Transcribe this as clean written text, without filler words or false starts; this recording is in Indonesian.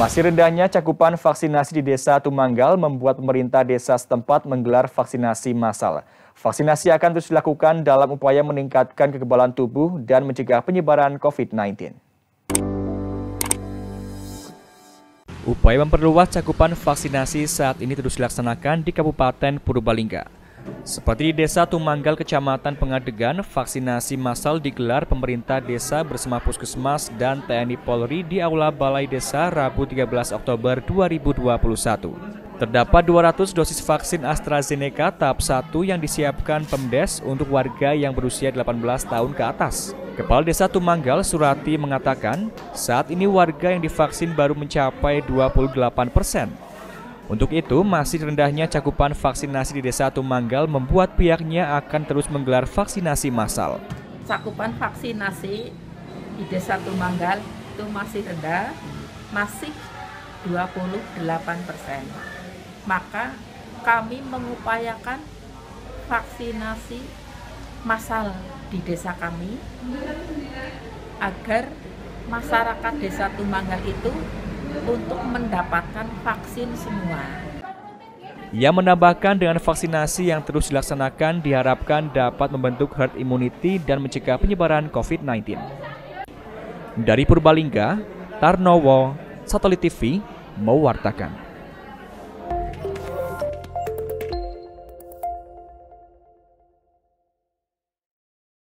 Masih rendahnya cakupan vaksinasi di desa Tumanggal membuat pemerintah desa setempat menggelar vaksinasi massal. Vaksinasi akan terus dilakukan dalam upaya meningkatkan kekebalan tubuh dan mencegah penyebaran COVID-19. Upaya memperluas cakupan vaksinasi saat ini terus dilaksanakan di Kabupaten Purbalingga. Seperti di desa Tumanggal, Kecamatan Pengadegan, vaksinasi massal digelar pemerintah desa bersama Puskesmas dan TNI Polri di Aula Balai Desa Rabu 13 Oktober 2021. Terdapat 200 dosis vaksin AstraZeneca tahap 1 yang disiapkan Pemdes untuk warga yang berusia 18 tahun ke atas. Kepala Desa Tumanggal, Surati, mengatakan saat ini warga yang divaksin baru mencapai 28%. Untuk itu, masih rendahnya cakupan vaksinasi di Desa Tumanggal membuat pihaknya akan terus menggelar vaksinasi massal. Cakupan vaksinasi di Desa Tumanggal itu masih rendah, masih 28%. Maka kami mengupayakan vaksinasi massal di desa kami agar masyarakat Desa Tumanggal itu untuk mendapatkan vaksin semua. Ia menambahkan dengan vaksinasi yang terus dilaksanakan diharapkan dapat membentuk herd immunity dan mencegah penyebaran COVID-19. Dari Purbalingga, Tarnowo, Satelit TV mewartakan.